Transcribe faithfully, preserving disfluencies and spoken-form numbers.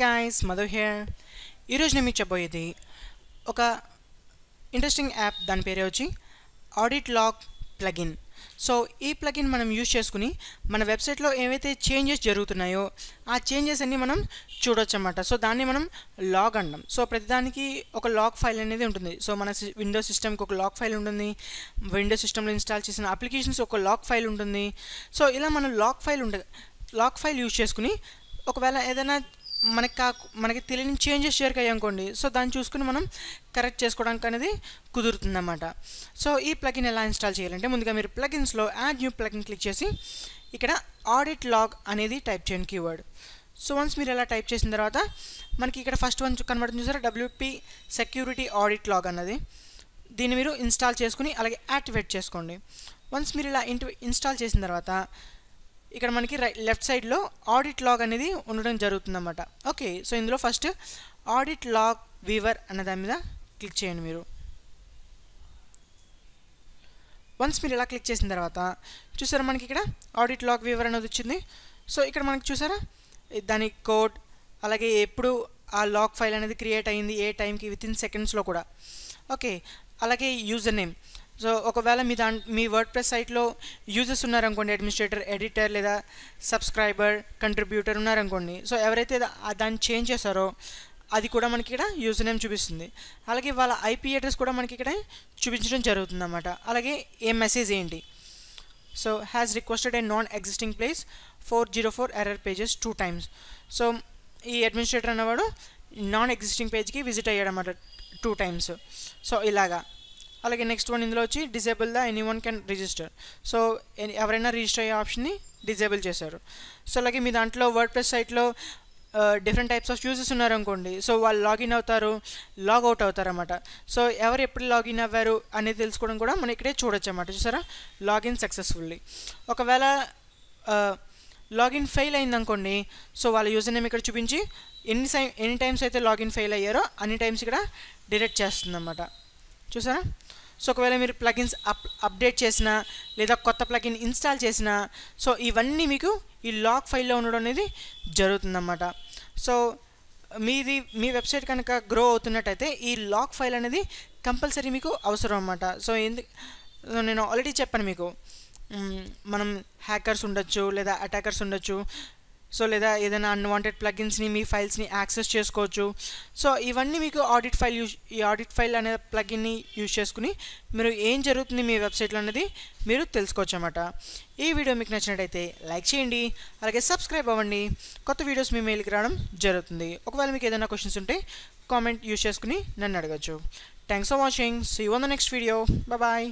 Hey guys, Madhu here. ఈరోజు నేను మీకు చెప్పబోయేది ఒక ఇంట్రెస్టింగ్ యాప్, దాని పేరు వచ్చి ఆడిట్ లాగ్ ప్లగిన్. సో ఈ ప్లగిన్ మనం యూజ్ చేసుకుని మన వెబ్సైట్లో ఏవైతే చేంజెస్ జరుగుతున్నాయో ఆ చేంజెస్ అన్నీ మనం చూడొచ్చు అన్నమాట. సో దాన్ని మనం లాగ్ అంటాం. సో ప్రతిదానికి ఒక లాగ్ ఫైల్ అనేది ఉంటుంది. సో మన విండోస్ సిస్టమ్కి ఒక లాగ్ ఫైల్ ఉంటుంది, విండోస్ సిస్టమ్లో ఇన్స్టాల్ చేసిన అప్లికేషన్స్ ఒక లాగ్ ఫైల్ ఉంటుంది. సో ఇలా మనం లాగ్ ఫైల్ ఉండ లాగ్ ఫైల్ యూజ్ చేసుకుని ఒకవేళ ఏదైనా మనకి కాకు మనకి తెలియని చేంజెస్ షేర్ అయ్యానుకోండి, సో దాన్ని చూసుకుని మనం కరెక్ట్ చేసుకోవడానికి అనేది కుదురుతుందన్నమాట. సో ఈ ప్లగిన్ ఎలా ఇన్స్టాల్ చేయాలంటే ముందుగా మీరు ప్లగిన్స్లో యాడ్ న్యూ ప్లగిన్ క్లిక్ చేసి ఇక్కడ ఆడిట్ లాగ్ అనేది టైప్ చేయండి కీవర్డ్. సో వన్స్ మీరు ఇలా టైప్ చేసిన తర్వాత మనకి ఇక్కడ ఫస్ట్ వన్ కనబడుతుంది చూసారా, డబ్ల్యూపీ సెక్యూరిటీ ఆడిట్ లాగ్ అన్నది. దీన్ని మీరు ఇన్స్టాల్ చేసుకుని అలాగే యాక్టివేట్ చేసుకోండి. వన్స్ మీరు ఇలా ఇంటి ఇన్స్టాల్ చేసిన తర్వాత ఇక్కడ మనకి రైట్ లెఫ్ట్ సైడ్లో ఆడిట్ లాగ్ అనేది ఉండడం జరుగుతుందన్నమాట. ఓకే, సో ఇందులో ఫస్ట్ ఆడిట్ లాగ్ వీవర్ అన్న దాని మీద క్లిక్ చేయండి. మీరు వన్స్ మీరు ఇలా క్లిక్ చేసిన తర్వాత చూసారా మనకి ఇక్కడ ఆడిట్ లాగ్ వీవర్ అనేది వచ్చింది. సో ఇక్కడ మనకి చూసారా దాని కోడ్, అలాగే ఎప్పుడు ఆ లాగ్ ఫైల్ అనేది క్రియేట్ అయ్యింది, ఏ టైంకి, వితిన్ సెకండ్స్లో కూడా. ఓకే, అలాగే యూజర్ నేమ్. సో ఒకవేళ మీ దా మీ వర్డ్ ప్రెస్ సైట్లో యూజర్స్ ఉన్నారనుకోండి, అడ్మినిస్ట్రేటర్, ఎడిటర్ లేదా సబ్స్క్రైబర్, కంట్రిబ్యూటర్ ఉన్నారనుకోండి, సో ఎవరైతే దాన్ని చేంజ్ చేశారో అది కూడా మనకి ఇక్కడ యూజర్ నేమ్ చూపిస్తుంది. అలాగే వాళ్ళ ఐపీ అడ్రస్ కూడా మనకి ఇక్కడ చూపించడం జరుగుతుందన్నమాట. అలాగే ఏ మెసేజ్ ఏంటి, so has requested a non existing place four zero four error pages two times. So ఈ అడ్మినిస్ట్రేటర్ అన్నవాడు నాన్ ఎగ్జిస్టింగ్ పేజ్కి విజిట్ అయ్యాడు అన్నమాట టూ టైమ్స్. సో ఇలాగా. అలాగే నెక్స్ట్ వన్ ఇందులో వచ్చి disable the any one can register. So ఎవరైనా రిజిస్టర్ అయ్యే ఆప్షన్ని డిజేబుల్ చేశారు. సో అలాగే మీ దాంట్లో వర్డ్ ప్రెస్ సైట్లో డిఫరెంట్ టైప్స్ ఆఫ్ యూజర్స్ ఉన్నారనుకోండి, సో వాళ్ళు లాగిన్ అవుతారు, లాగౌట్ అవుతారు అన్నమాట. సో ఎవరు ఎప్పుడు లాగిన్ అవ్వారు అనేది తెలుసుకోవడం కూడా మనం ఇక్కడే చూడొచ్చు అన్నమాట. చూసారా, లాగిన్ సక్సెస్ఫుల్లీ. ఒకవేళ లాగిన్ ఫెయిల్ అయిందనుకోండి, సో వాళ్ళ యూజర్ నేమ్ ఇక్కడ చూపించి ఎన్ని సై ఎన్ని టైమ్స్ అయితే లాగిన్ ఫెయిల్ అయ్యారో అన్ని టైమ్స్ ఇక్కడ డిలీట్ చేస్తుందన్నమాట. చూసారా. సో ఒకవేళ మీరు ప్లగిన్స్ అప్ అప్డేట్ చేసినా లేదా కొత్త ప్లగిన్ ఇన్స్టాల్ చేసినా, సో ఇవన్నీ మీకు ఈ లాగ్ ఫైల్లో ఉండడం అనేది జరుగుతుందన్నమాట. సో మీది మీ వెబ్సైట్ కనుక గ్రో అవుతున్నట్టయితే ఈ లాగ్ ఫైల్ అనేది కంపల్సరీ మీకు అవసరం అన్నమాట. సో ఎందుకు నేను ఆల్రెడీ చెప్పాను మీకు, మనం హ్యాకర్స్ ఉండొచ్చు లేదా అటాకర్స్ ఉండొచ్చు, సో లేదా ఏదైనా అన్వాంటెడ్ ప్లగిన్స్ని మీ ఫైల్స్ని యాక్సెస్ చేసుకోవచ్చు. సో ఇవన్నీ మీకు ఆడిట్ ఫైల్ యూజ్ ఈ ఆడిట్ ఫైల్ అనే ప్లగిన్ని యూజ్ చేసుకుని మీరు ఏం జరుగుతుంది మీ వెబ్సైట్లో అనేది మీరు తెలుసుకోవచ్చు అన్నమాట. ఈ వీడియో మీకు నచ్చినట్టయితే లైక్ చేయండి, అలాగే సబ్స్క్రైబ్ అవ్వండి. కొత్త వీడియోస్ మీ మెయిల్కి రావడం జరుగుతుంది. ఒకవేళ మీకు ఏదైనా క్వశ్చన్స్ ఉంటే కామెంట్ యూజ్ చేసుకుని నన్ను అడగచ్చు. Thanks for watching. See you on the next video. Bye.